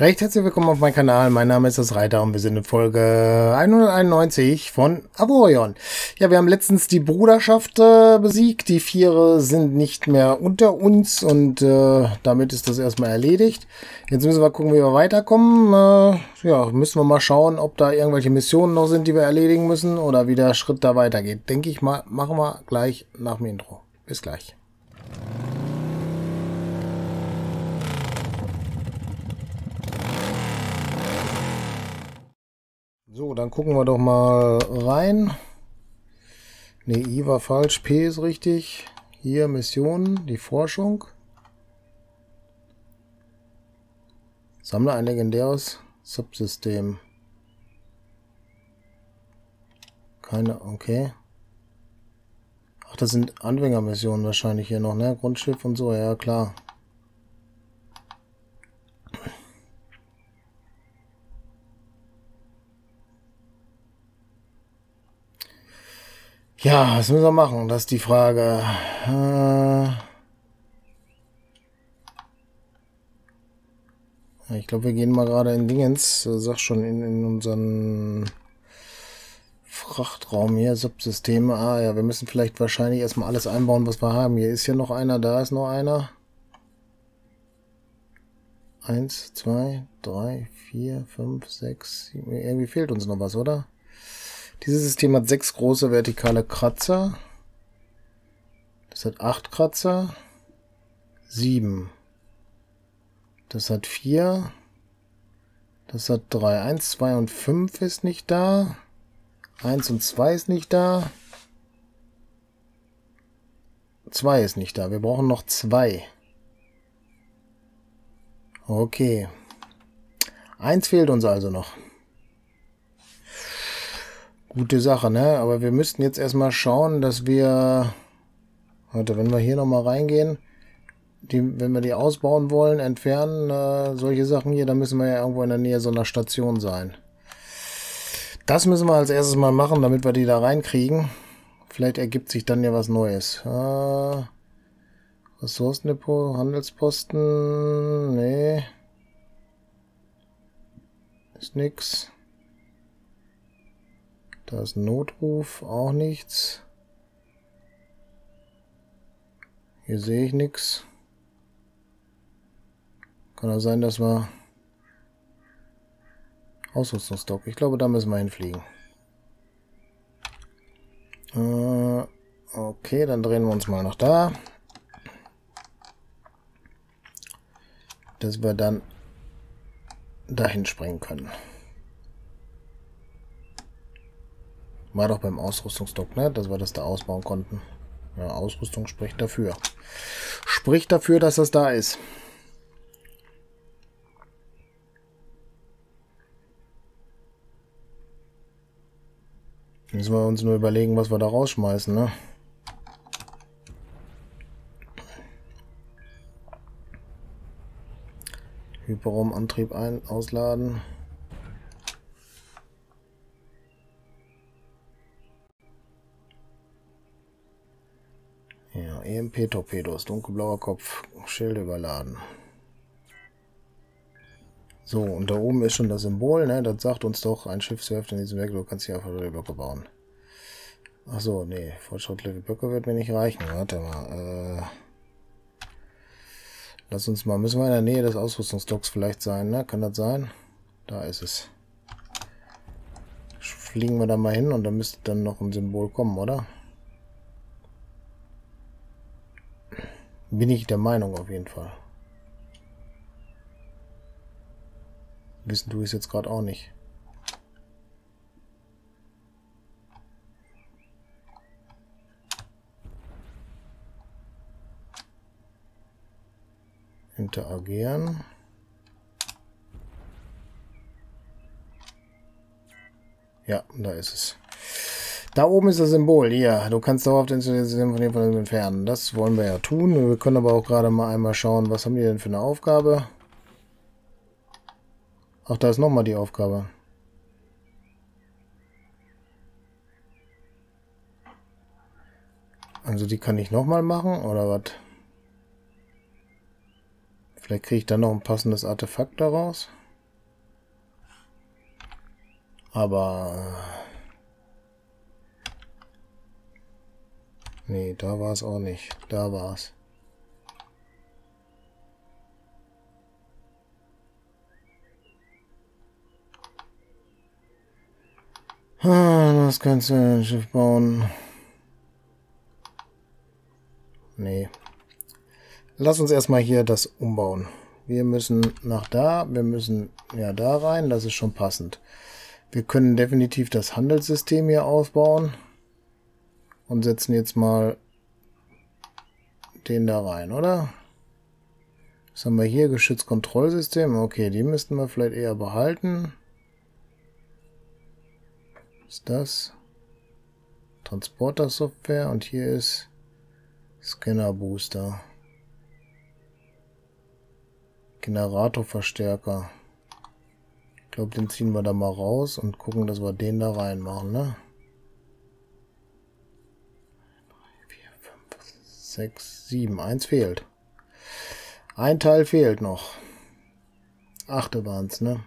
Recht herzlich willkommen auf meinem Kanal, mein Name ist das Reiter und wir sind in Folge 191 von Avorion. Ja, wir haben letztens die Bruderschaft besiegt, die Viere sind nicht mehr unter uns und damit ist das erstmal erledigt. Jetzt müssen wir gucken, wie wir weiterkommen. Ja, müssen wir mal schauen, ob da irgendwelche Missionen noch sind, die wir erledigen müssen oder wie der Schritt da weitergeht. Denke ich mal, machen wir gleich nach dem Intro. Bis gleich. So, dann gucken wir doch mal rein. Ne, I war falsch, P ist richtig. Hier Missionen, die Forschung. Sammle ein legendäres Subsystem. Keine, okay. Ach, das sind Anfängermissionen wahrscheinlich hier noch, ne? Grundschiff und so, ja klar. Ja, was müssen wir machen? Das ist die Frage. Ich glaube, wir gehen mal gerade in Dingens, sag schon, in unseren Frachtraum hier, Subsysteme. Ah ja, wir müssen vielleicht wahrscheinlich erstmal alles einbauen, was wir haben. Hier ist ja noch einer, da ist noch einer. 1, 2, 3, 4, 5, 6, 7. Irgendwie fehlt uns noch was, oder? Dieses System hat 6 große vertikale Kratzer. Das hat 8 Kratzer. 7. Das hat 4. Das hat 3. 1, 2 und 5 ist nicht da. 1 und 2 ist nicht da. 2 ist nicht da. Wir brauchen noch 2. Okay. 1 fehlt uns also noch. Gute Sache, ne? Aber wir müssten jetzt erstmal schauen, dass wir... Warte, wenn wir hier nochmal reingehen, wenn wir die ausbauen wollen, entfernen, solche Sachen hier, dann müssen wir ja irgendwo in der Nähe so einer Station sein. Das müssen wir als erstes mal machen, damit wir die da reinkriegen. Vielleicht ergibt sich dann ja was Neues. Ressourcendepot, Handelsposten... Nee. Ist nix. Da ist ein Notruf, auch nichts. Hier sehe ich nichts. Kann auch sein, dass wir Ausrüstungsstock. Ich glaube, da müssen wir hinfliegen. Okay, dann drehen wir uns mal nach da. Dass wir dann dahin springen können. War doch beim Ausrüstungsdock, ne? Dass wir das da ausbauen konnten. Ja, Ausrüstung spricht dafür. Spricht dafür, dass das da ist. Müssen wir uns nur überlegen, was wir da rausschmeißen, ne? Hyperraumantrieb ein, ausladen. Ja, EMP-Torpedos, dunkelblauer Kopf, Schild überladen. So, und da oben ist schon das Symbol, ne? Das sagt uns doch, ein Schiff surft in diesem Werk, du kannst hier einfach Blöcke bauen. Achso, nee, fortschrittliche Blöcke wird mir nicht reichen. Warte mal, lass uns mal, müssen wir in der Nähe des Ausrüstungsdocks vielleicht sein, ne? Kann das sein? Da ist es. Fliegen wir da mal hin und da müsste dann noch ein Symbol kommen, oder? Bin ich der Meinung auf jeden Fall. Wissen du es jetzt gerade auch nicht. Interagieren. Ja, da ist es. Da oben ist das Symbol, hier. Du kannst dauerhaft das System von dem entfernen. Das wollen wir ja tun. Wir können aber auch gerade mal einmal schauen, was haben die denn für eine Aufgabe? Ach, da ist nochmal die Aufgabe. Also die kann ich nochmal machen, oder was? Vielleicht kriege ich dann noch ein passendes Artefakt daraus. Aber... Nee, da war es auch nicht. Da war es. Das kannst du in ein Schiff bauen. Nee. Lass uns erstmal hier das umbauen. Wir müssen nach da. Wir müssen ja da rein. Das ist schon passend. Wir können definitiv das Handelssystem hier ausbauen. Und setzen jetzt mal den da rein, oder? Was haben wir hier? Geschützkontrollsystem. Okay, die müssten wir vielleicht eher behalten. Ist das Transporter-Software und hier ist Scanner-Booster. Generatorverstärker. Ich glaube, den ziehen wir da mal raus und gucken, dass wir den da reinmachen, ne? 3, 4, 5, 6, 7. Eins fehlt. Ein Teil fehlt noch. 8 waren es, ne?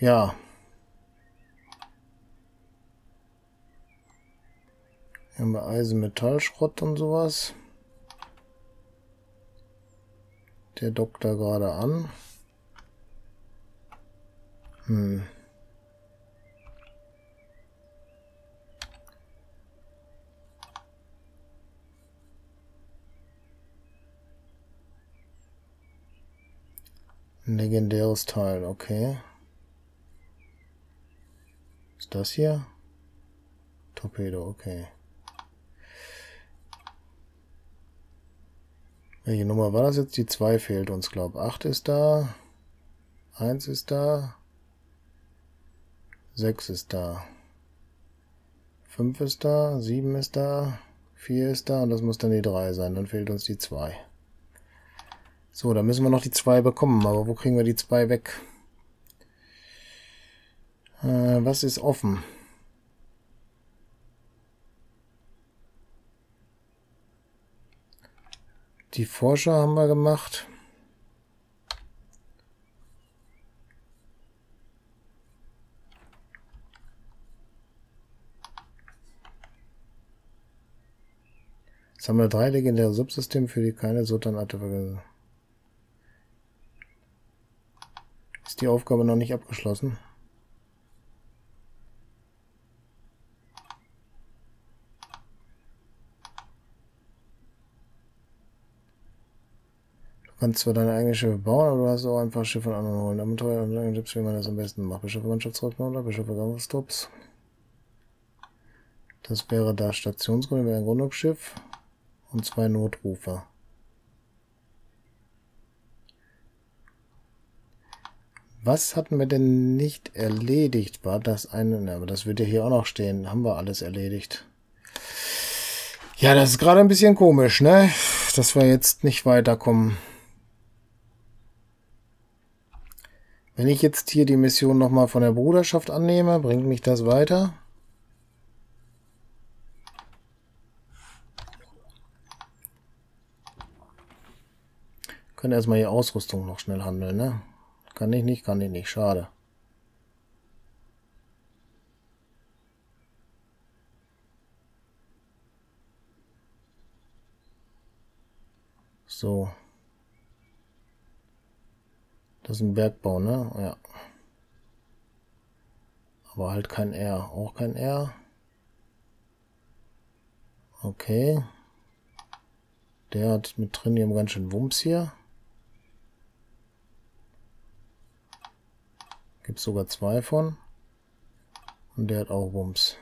Ja. Hier haben wir Eisen, Metallschrott und sowas. Der dockt da gerade an. Legendäres Teil, okay. Ist das hier? Torpedo, okay. Welche Nummer war das jetzt? Die 2 fehlt uns, glaube ich. 8 ist da. 1 ist da. 6 ist da. 5 ist da. 7 ist da. 4 ist da. Und das muss dann die 3 sein. Dann fehlt uns die 2. So, da müssen wir noch die 2 bekommen. Aber wo kriegen wir die 2 weg? Was ist offen? Die Forscher haben wir gemacht. Jetzt haben wir 3 legendäre Subsysteme, für die keine Xsotan-Artefakte. Ist die Aufgabe noch nicht abgeschlossen? Kannst zwar deine eigenen Schiffe bauen, aber du hast auch ein paar Schiffe von anderen holen. Damit teuer und lange Tipps, wie man das am besten macht. Beschaffe Mannschaftstrupps oder beschaffe Kampftrupps. Das wäre da Stationsgrund, wäre ein Grundschiff und 2 Notrufer. Was hatten wir denn nicht erledigt? War das eine? Na, aber das wird ja hier auch noch stehen. Haben wir alles erledigt? Ja, das ist gerade ein bisschen komisch, ne? Dass wir jetzt nicht weiterkommen. Wenn ich jetzt hier die Mission nochmal von der Bruderschaft annehme, bringt mich das weiter? Wir können erstmal hier Ausrüstung noch schnell handeln, ne? Kann ich nicht, schade. So. Das ist ein Bergbau, ne? Ja. Aber halt kein R. Auch kein R. Okay. Der hat mit drin eben ganz schön Wumms hier. Gibt es sogar 2 von. Und der hat auch Wumms.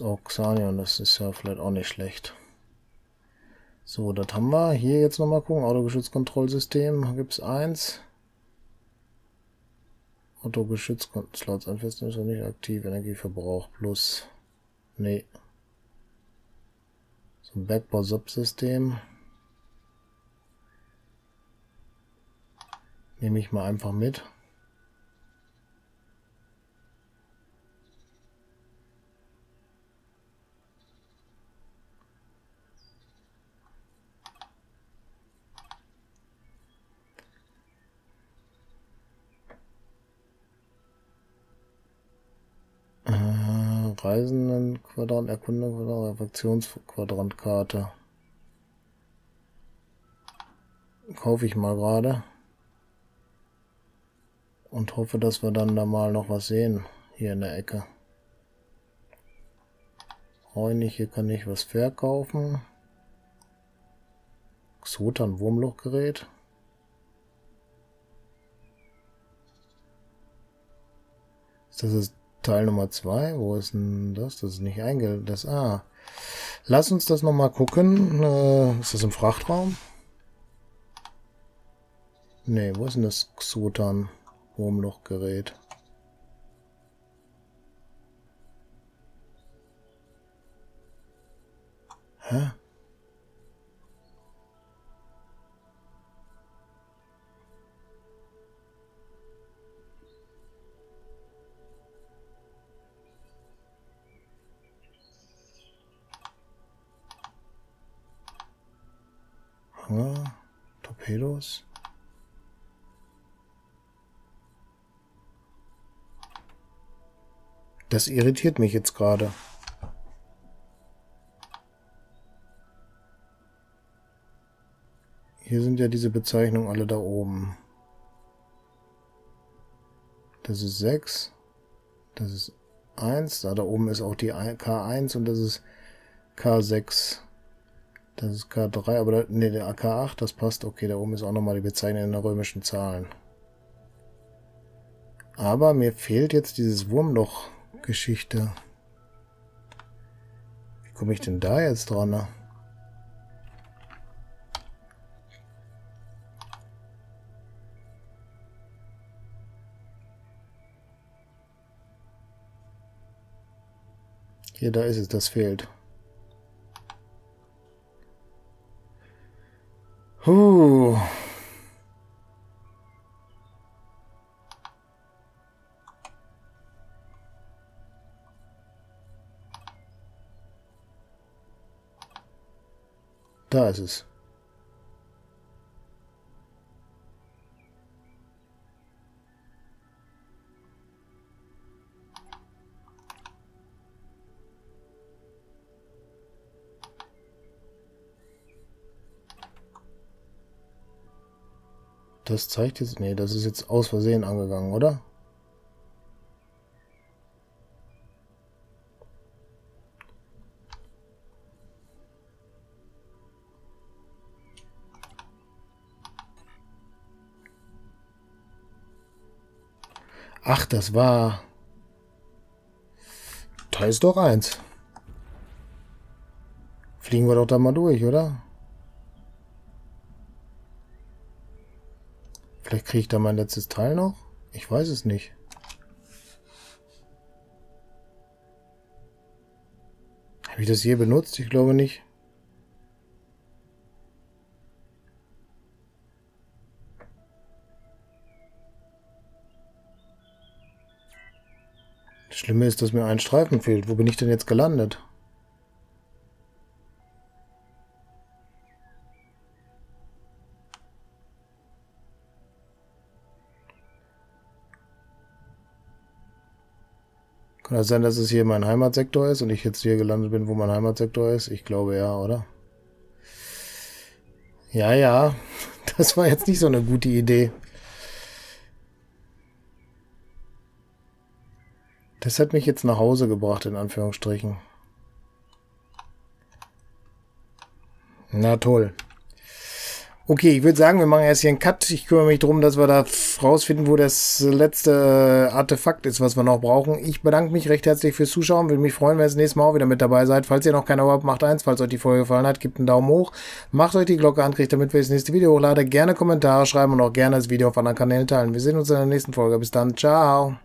Auch Xanion, das ist ja vielleicht auch nicht schlecht. So, das haben wir. Hier jetzt nochmal gucken. Autogeschützkontrollsystem gibt es 1. Autogeschützslots anfesten ist noch nicht aktiv. Energieverbrauch plus. Nee. So ein Bergbau-Subsystem. Nehme ich mal einfach mit. Reisenden-Quadrant, Erkundungsquadrant, Refraktionsquadrantkarte. Kaufe ich mal gerade. Und hoffe, dass wir dann da mal noch was sehen. Hier in der Ecke. Reunig, hier kann ich was verkaufen. Xsotan Wurmlochgerät. Das ist Teil Nummer 2. Wo ist denn das? Das ist nicht eingelagert. Ah. Lass uns das nochmal gucken. Ist das im Frachtraum? Nee, wo ist denn das Xsotan Wurmlochgerät? Hä? Hanger, Torpedos. Das irritiert mich jetzt gerade. Hier sind ja diese Bezeichnungen alle da oben. Das ist 6. Das ist 1. Da oben ist auch die K1 und das ist K6. Das ist K3, aber da, nee, der K8, das passt. Okay, da oben ist auch nochmal die Bezeichnung in der römischen Zahlen. Aber mir fehlt jetzt dieses Wurmloch-Geschichte. Wie komme ich denn da jetzt dran? Ne? Hier, da ist es, das fehlt. Huh. Da ist es. Das zeigt jetzt... Nee, das ist jetzt aus Versehen angegangen, oder? Ach, das war... Da ist doch 1. Fliegen wir doch da mal durch, oder? Vielleicht kriege ich da mein letztes Teil noch? Ich weiß es nicht. Habe ich das je benutzt? Ich glaube nicht. Das Schlimme ist, dass mir ein Streifen fehlt. Wo bin ich denn jetzt gelandet? Kann das sein, dass es hier mein Heimatsektor ist und ich jetzt hier gelandet bin, wo mein Heimatsektor ist? Ich glaube ja, oder? Ja, das war jetzt nicht so eine gute Idee. Das hat mich jetzt nach Hause gebracht, in Anführungsstrichen. Na toll. Okay, ich würde sagen, wir machen erst hier einen Cut. Ich kümmere mich darum, dass wir da rausfinden, wo das letzte Artefakt ist, was wir noch brauchen. Ich bedanke mich recht herzlich fürs Zuschauen. Würde mich freuen, wenn ihr das nächste Mal auch wieder mit dabei seid. Falls ihr noch kein Abo habt, macht eins. Falls euch die Folge gefallen hat, gebt einen Daumen hoch. Macht euch die Glocke an, kriegt damit, wenn ich das nächste Video hochlade. Gerne Kommentare schreiben und auch gerne das Video auf anderen Kanälen teilen. Wir sehen uns in der nächsten Folge. Bis dann. Ciao.